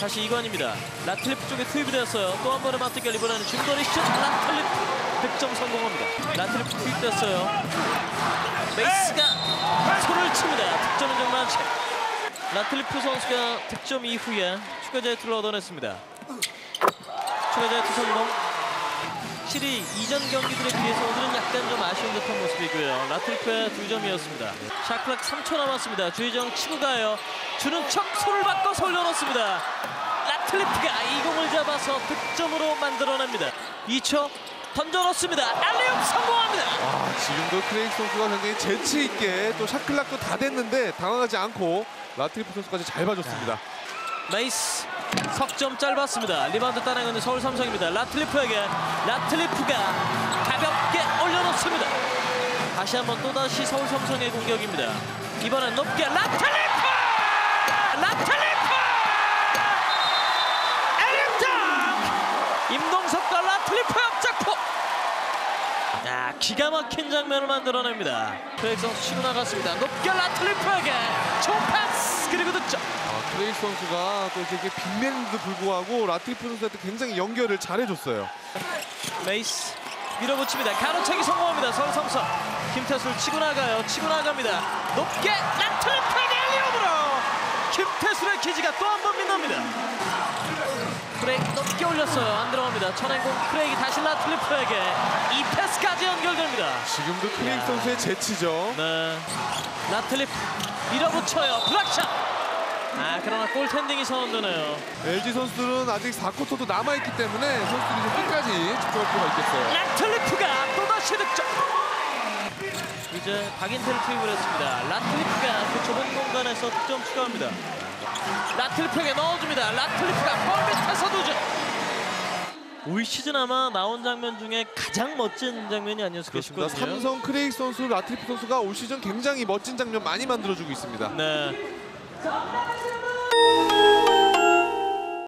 다시 이관입니다. 라틀리프 쪽에 투입이 되었어요. 또 한 번의 맞대결 이번에는 중거리 슛. 라틀리프 득점 성공합니다. 라틀리프 투입됐어요. 메이스가 손을 칩니다. 득점은 정말 라틀리프 선수가 득점 이후에 추가 자유투를 얻어냈습니다. 추가 자유투 성공. 확실히 이전 경기들에 비해서 오늘은 약간 좀 아쉬운 듯한 모습이고요. 라틀리프의 2점이었습니다. 샤클락 3초 남았습니다. 주의정 치고 가요. 주는 척 손을 바꿔서 올려놓습니다. 라틀리프가 이 공을 잡아서 득점으로 만들어냅니다. 2초 던져놓습니다. 알리움 성공합니다. 와, 지금도 크레이그 선수가 굉장히 재치있게 또 샤클락도 다 됐는데 당황하지 않고 라틀리프 선수까지 잘 봐줬습니다. 메이스 석점 짧았습니다. 리바운드 따내는 서울 삼성입니다. 라틀리프에게 라틀리프가 가볍게 올려놓습니다. 다시 한번 또다시 서울 삼성의 공격입니다. 이번엔 높게 라틀리프! 라틀리프! 에림자! 임동석과 라틀리프 역작포! 아, 기가 막힌 장면을 만들어냅니다. 트레이 선수 치고 나갔습니다. 높게 라틀리프에게 조판스! 그리고 득점! 트레이 선수가 또 이렇게 빅맨도 불구하고 라틀리프 선수한테 굉장히 연결을 잘해줬어요. 메이스 밀어붙입니다. 가로채기 성공합니다. 서울 삼성. 김태술 치고 나가요. 치고 나갑니다. 높게 라틀리프에게 알리움으로! 김태술의 키즈가 또 한 번 빛납니다. 프레이크 높게 올렸어요. 안 들어갑니다. 천행공 프레이크 다시 라틀리프에게 이 패스까지 연결됩니다. 지금도 프레이크 선수의 재치죠. 네. 라틀리프 밀어붙여요. 블락샷. 아, 그러나 골텐딩이 선언되네요. LG 선수들은 아직 4쿼터도 남아있기 때문에 선수들이 이제 끝까지 집중할 필요가 있겠어요. 라틀리프가 또다시 득점. 이제 박인태를 투입을 했습니다. 라틀리프가 그 좁은 공간에서 득점 추가합니다. 라틀리프에게 넣어줍니다. 라틀리프가 골 밑에서 2점. 올 시즌 아마 나온 장면 중에 가장 멋진 장면이 아니었을까 싶거든요. 삼성 크레이그 선수, 라틀리프 선수가 올 시즌 굉장히 멋진 장면 많이 만들어주고 있습니다. 네.